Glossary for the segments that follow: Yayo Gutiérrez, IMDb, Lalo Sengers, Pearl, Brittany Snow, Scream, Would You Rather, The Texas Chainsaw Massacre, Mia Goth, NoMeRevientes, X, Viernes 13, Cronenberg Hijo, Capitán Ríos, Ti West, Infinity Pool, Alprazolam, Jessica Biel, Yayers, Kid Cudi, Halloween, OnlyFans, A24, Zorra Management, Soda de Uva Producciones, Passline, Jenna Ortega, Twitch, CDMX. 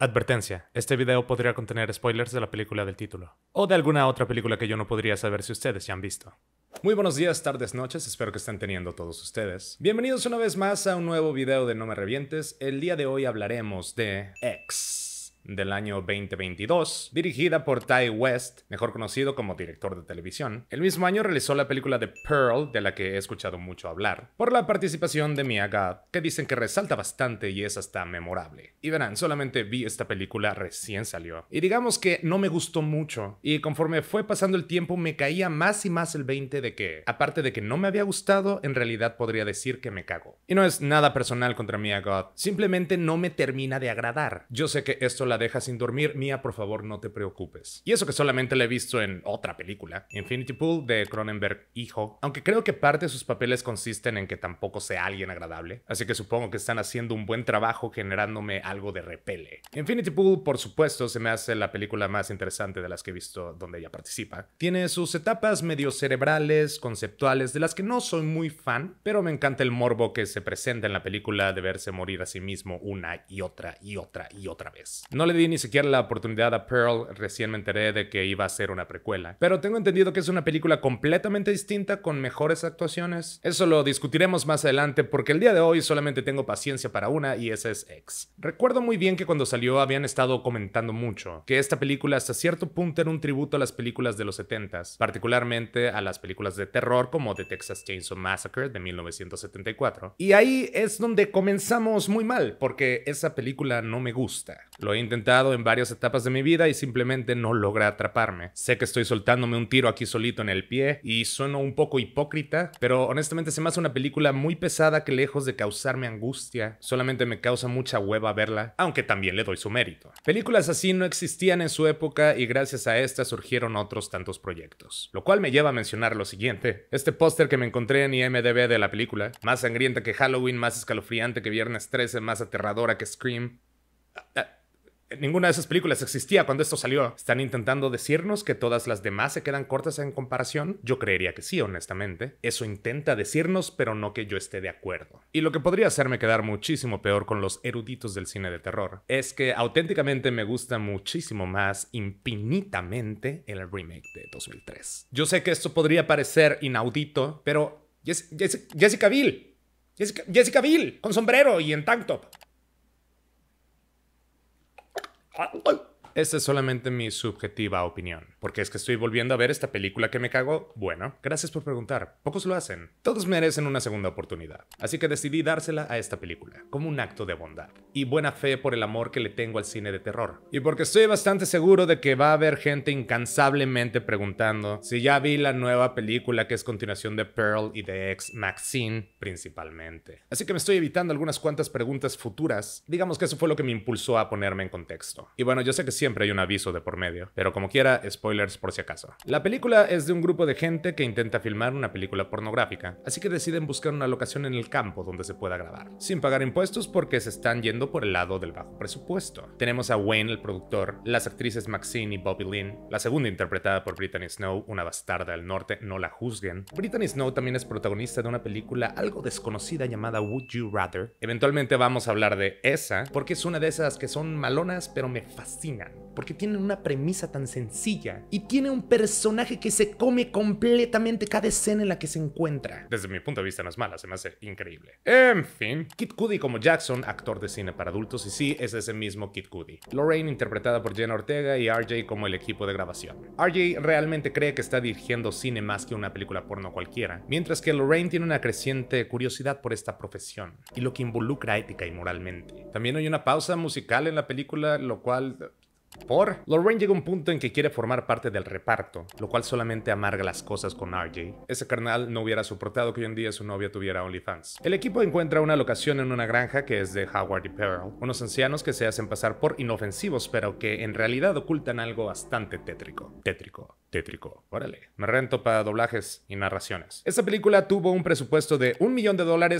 Advertencia, este video podría contener spoilers de la película del título, o de alguna otra película que yo no podría saber si ustedes ya han visto. Muy buenos días, tardes, noches, espero que estén teniendo todos ustedes. Bienvenidos una vez más a un nuevo video de No Me Revientes. El día de hoy hablaremos de X, del año 2022, dirigida por Ti West, mejor conocido como director de televisión. El mismo año realizó la película de Pearl, de la que he escuchado mucho hablar, por la participación de Mia Goth, que dicen que resalta bastante y es hasta memorable. Y verán, solamente vi esta película, recién salió, y digamos que no me gustó mucho, y conforme fue pasando el tiempo me caía más y más el 20 de que, aparte de que no me había gustado, en realidad podría decir que me cagó. Y no es nada personal contra Mia Goth, simplemente no me termina de agradar. Yo sé que esto la deja sin dormir, Mia, por favor no te preocupes. Y eso que solamente la he visto en otra película, Infinity Pool de Cronenberg Hijo, aunque creo que parte de sus papeles consisten en que tampoco sea alguien agradable, así que supongo que están haciendo un buen trabajo generándome algo de repele. Infinity Pool, por supuesto, se me hace la película más interesante de las que he visto donde ella participa. Tiene sus etapas medio cerebrales, conceptuales, de las que no soy muy fan, pero me encanta el morbo que se presenta en la película de verse morir a sí mismo una y otra y otra y otra vez. No le di ni siquiera la oportunidad a Pearl, recién me enteré de que iba a ser una precuela, pero tengo entendido que es una película completamente distinta con mejores actuaciones. Eso lo discutiremos más adelante porque el día de hoy solamente tengo paciencia para una y esa es X. Recuerdo muy bien que cuando salió habían estado comentando mucho que esta película hasta cierto punto era un tributo a las películas de los 70s, particularmente a las películas de terror como The Texas Chainsaw Massacre de 1974. Y ahí es donde comenzamos muy mal porque esa película no me gusta. Lo he intentado en varias etapas de mi vida y simplemente no logra atraparme. Sé que estoy soltándome un tiro aquí solito en el pie y sueno un poco hipócrita, pero honestamente se me hace una película muy pesada que lejos de causarme angustia, solamente me causa mucha hueva verla, aunque también le doy su mérito. Películas así no existían en su época y gracias a esta surgieron otros tantos proyectos. Lo cual me lleva a mencionar lo siguiente. Este póster que me encontré en IMDb de la película, más sangrienta que Halloween, más escalofriante que Viernes 13, más aterradora que Scream. Ninguna de esas películas existía cuando esto salió. ¿Están intentando decirnos que todas las demás se quedan cortas en comparación? Yo creería que sí, honestamente. Eso intenta decirnos, pero no que yo esté de acuerdo. Y lo que podría hacerme quedar muchísimo peor con los eruditos del cine de terror es que auténticamente me gusta muchísimo más, infinitamente, el remake de 2003. Yo sé que esto podría parecer inaudito, pero... Jessica Biel. Jessica Biel, con sombrero y en tank top. Esta es solamente mi subjetiva opinión, porque es que estoy volviendo a ver esta película que me cagó. Bueno, gracias por preguntar, pocos lo hacen. Todos merecen una segunda oportunidad, así que decidí dársela a esta película, como un acto de bondad y buena fe por el amor que le tengo al cine de terror. Y porque estoy bastante seguro de que va a haber gente incansablemente preguntando si ya vi la nueva película que es continuación de Pearl y de X, Maxine principalmente. Así que me estoy evitando algunas cuantas preguntas futuras. Digamos que eso fue lo que me impulsó a ponerme en contexto. Y bueno, yo sé que siempre hay un aviso de por medio, pero como quiera, spoilers por si acaso. La película es de un grupo de gente que intenta filmar una película pornográfica, así que deciden buscar una locación en el campo donde se pueda grabar, sin pagar impuestos porque se están yendo por el lado del bajo presupuesto. Tenemos a Wayne, el productor, las actrices Maxine y Bobby Lynn, la segunda interpretada por Brittany Snow, una bastarda del norte, no la juzguen. Brittany Snow también es protagonista de una película algo desconocida llamada Would You Rather. Eventualmente vamos a hablar de esa, porque es una de esas que son malonas pero me fascinan, porque tienen una premisa tan sencilla y tiene un personaje que se come completamente cada escena en la que se encuentra. Desde mi punto de vista no es mala, se me hace increíble. En fin, Kid Cudi como Jackson, actor de cine para adultos, y sí, es ese mismo Kid Cudi. Lorraine interpretada por Jenna Ortega y RJ como el equipo de grabación. RJ realmente cree que está dirigiendo cine más que una película porno cualquiera, mientras que Lorraine tiene una creciente curiosidad por esta profesión y lo que involucra ética y moralmente. También hay una pausa musical en la película, lo cual... Lorraine llega a un punto en que quiere formar parte del reparto, lo cual solamente amarga las cosas con RJ. Ese carnal no hubiera soportado que hoy en día su novia tuviera OnlyFans. El equipo encuentra una locación en una granja que es de Howard y Pearl, unos ancianos que se hacen pasar por inofensivos pero que en realidad ocultan algo bastante tétrico. Tétrico. Órale. Me rento para doblajes y narraciones. Esta película tuvo un presupuesto de $1 millón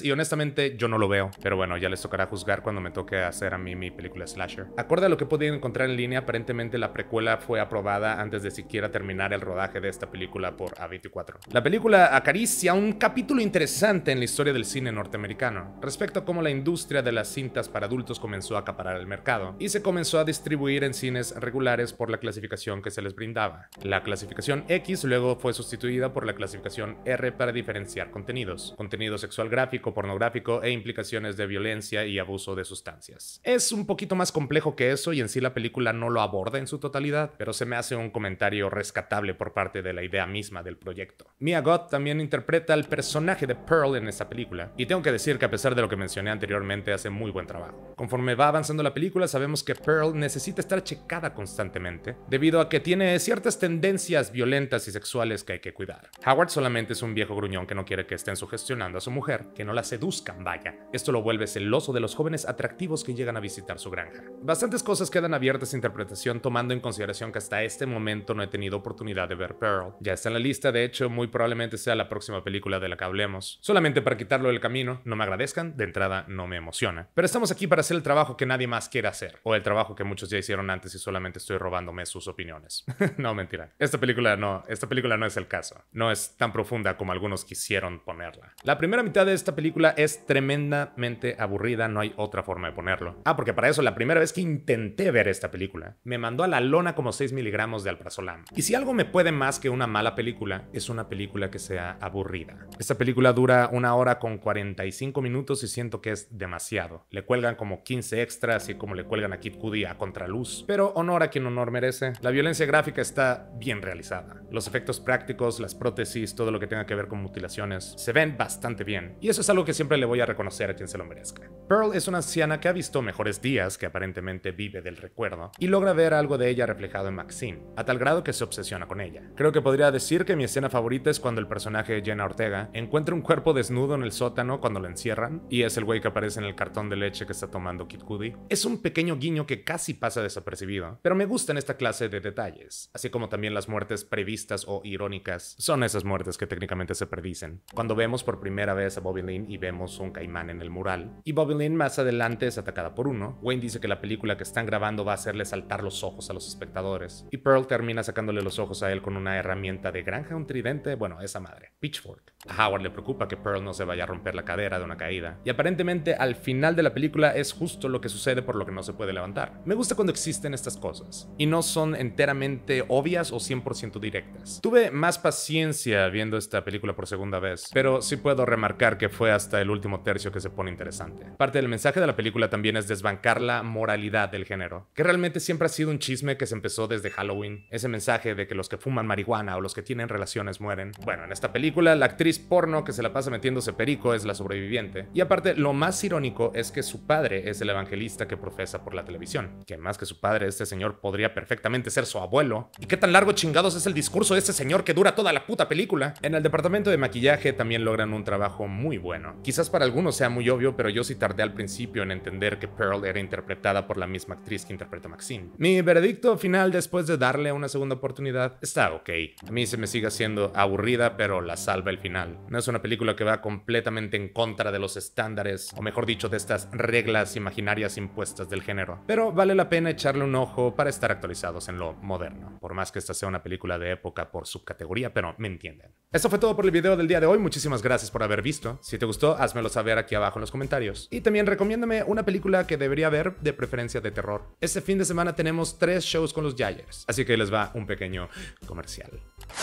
y honestamente yo no lo veo. Pero bueno, ya les tocará juzgar cuando me toque hacer a mí mi película slasher. Acorde a lo que podían encontrar en línea aparentemente la precuela fue aprobada antes de siquiera terminar el rodaje de esta película por A24. La película acaricia un capítulo interesante en la historia del cine norteamericano, respecto a cómo la industria de las cintas para adultos comenzó a acaparar el mercado, y se comenzó a distribuir en cines regulares por la clasificación que se les brindaba. La clasificación X luego fue sustituida por la clasificación R para diferenciar contenidos, contenido sexual gráfico, pornográfico e implicaciones de violencia y abuso de sustancias. Es un poquito más complejo que eso y en sí la película no lo aborda en su totalidad, pero se me hace un comentario rescatable por parte de la idea misma del proyecto. Mia Goth también interpreta al personaje de Pearl en esta película, y tengo que decir que a pesar de lo que mencioné anteriormente, hace muy buen trabajo. Conforme va avanzando la película, sabemos que Pearl necesita estar checada constantemente, debido a que tiene ciertas tendencias violentas y sexuales que hay que cuidar. Howard solamente es un viejo gruñón que no quiere que estén sugestionando a su mujer, que no la seduzcan, vaya. Esto lo vuelve celoso de los jóvenes atractivos que llegan a visitar su granja. Bastantes cosas quedan abiertas a interpretación, tomando en consideración que hasta este momento no he tenido oportunidad de ver Pearl. Ya está en la lista, de hecho, muy probablemente sea la próxima película de la que hablemos. Solamente para quitarlo del camino, no me agradezcan, de entrada no me emociona. Pero estamos aquí para hacer el trabajo que nadie más quiere hacer, o el trabajo que muchos ya hicieron antes y solamente estoy robándome sus opiniones. No, mentira. Esta película no es el caso. No es tan profunda como algunos quisieron ponerla. La primera mitad de esta película es tremendamente aburrida, no hay otra forma de ponerlo. Ah, porque para eso la primera vez que intenté ver esta película, me mandó a la lona como 6 miligramos de Alprazolam. Y si algo me puede más que una mala película, es una película que sea aburrida. Esta película dura 1 hora con 45 minutos y siento que es demasiado. Le cuelgan como 15 extras y como le cuelgan a Kid Cudi a contraluz. Pero honor a quien honor merece. La violencia gráfica está bien realizada. Los efectos prácticos, las prótesis, todo lo que tenga que ver con mutilaciones, se ven bastante bien. Y eso es algo que siempre le voy a reconocer a quien se lo merezca. Pearl es una anciana que ha visto mejores días, que aparentemente vive del recuerdo, y logra ver algo de ella reflejado en Maxine, a tal grado que se obsesiona con ella. Creo que podría decir que mi escena favorita es cuando el personaje de Jenna Ortega encuentra un cuerpo desnudo en el sótano cuando lo encierran, y es el güey que aparece en el cartón de leche que está tomando Kid Cudi. Es un pequeño guiño que casi pasa desapercibido, pero me gustan esta clase de detalles, así como también las muertes previstas o irónicas. Son esas muertes que técnicamente se predicen. Cuando vemos por primera vez a Bobby Lynn y vemos un caimán en el mural, y Bobby Lynn más adelante es atacada por uno, Wayne dice que la película que están grabando va a hacerle saltar los ojos a los espectadores, y Pearl termina sacándole los ojos a él con una herramienta de granja, un tridente, bueno, esa madre, pitchfork. A Howard le preocupa que Pearl no se vaya a romper la cadera de una caída, y aparentemente al final de la película es justo lo que sucede por lo que no se puede levantar. Me gusta cuando existen estas cosas, y no son enteramente obvias o 100% directas. Tuve más paciencia viendo esta película por segunda vez, pero sí puedo remarcar que fue hasta el último tercio que se pone interesante. Parte del mensaje de la película también es desbancar la moralidad del género, que realmente siempre ha sido un chisme que se empezó desde Halloween, ese mensaje de que los que fuman marihuana o los que tienen relaciones mueren. Bueno, en esta película la actriz porno que se la pasa metiéndose perico es la sobreviviente, y aparte lo más irónico es que su padre es el evangelista que profesa por la televisión, que más que su padre, este señor podría perfectamente ser su abuelo. ¿Y qué tan largo chingados es el discurso de este señor que dura toda la puta película? En el departamento de maquillaje también logran un trabajo muy bueno. Quizás para algunos sea muy obvio, pero yo sí tardé al principio en entender que Pearl era interpretada por la misma actriz que interpreta a Maxine. Mi veredicto final después de darle una segunda oportunidad está ok. A mí se me sigue haciendo aburrida, pero la salva el final. No es una película que va completamente en contra de los estándares, o mejor dicho, de estas reglas imaginarias impuestas del género, pero vale la pena echarle un ojo para estar actualizados en lo moderno, por más que esta sea una película de época por subcategoría, pero me entienden. Esto fue todo por el video del día de hoy, muchísimas gracias por haber visto. Si te gustó, házmelo saber aquí abajo en los comentarios. Y también recomiéndame una película que debería ver, de preferencia de terror. Este fin de semana tenemos 3 shows con los Yayers, así que les va un pequeño comercial.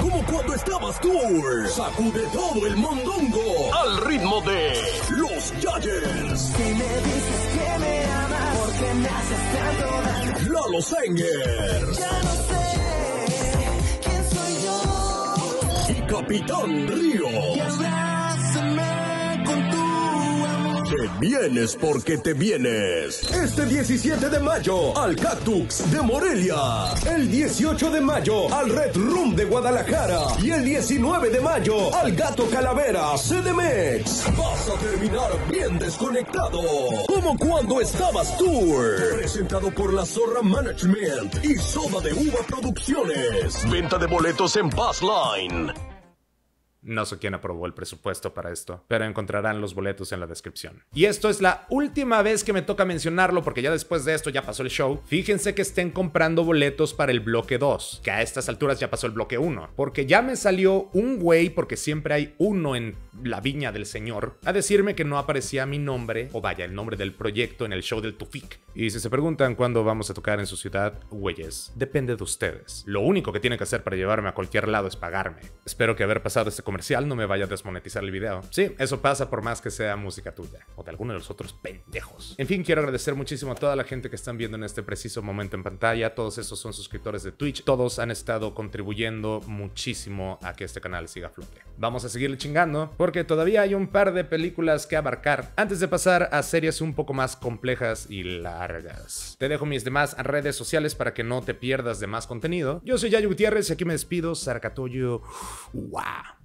Como cuando estabas tú, sacude todo el mondongo al ritmo de los Yayers. Si me dices que me amas, porque me haces tanto daño. Lalo Sengers. Ya no sé quién soy yo. Y Capitán Ríos. Y abrázame con tu... Te vienes porque te vienes. Este 17 de mayo al Cactus de Morelia. El 18 de mayo al Red Room de Guadalajara. Y el 19 de mayo al Gato Calavera CDMX. Vas a terminar bien desconectado. Como cuando estabas tour. Presentado por la Zorra Management y Soda de Uva Producciones. Venta de boletos en Passline. No sé quién aprobó el presupuesto para esto, pero encontrarán los boletos en la descripción. Y esto es la última vez que me toca mencionarlo, porque ya después de esto ya pasó el show. Fíjense que estén comprando boletos para el bloque 2, que a estas alturas ya pasó el bloque 1, porque ya me salió un güey, porque siempre hay uno en la viña del señor, a decirme que no aparecía mi nombre, o vaya, el nombre del proyecto en el show del Tufik. Y si se preguntan cuándo vamos a tocar en su ciudad, güeyes, depende de ustedes. Lo único que tienen que hacer para llevarme a cualquier lado es pagarme. Espero que haber pasado este comercial no me vaya a desmonetizar el video. Sí, eso pasa por más que sea música tuya o de alguno de los otros pendejos. En fin, quiero agradecer muchísimo a toda la gente que están viendo en este preciso momento en pantalla. Todos esos son suscriptores de Twitch. Todos han estado contribuyendo muchísimo a que este canal siga a flote. Vamos a seguirle chingando porque todavía hay un par de películas que abarcar antes de pasar a series un poco más complejas y largas. Te dejo mis demás redes sociales para que no te pierdas de más contenido. Yo soy Yayo Gutiérrez y aquí me despido. Sarcatoyo. ¡Wow!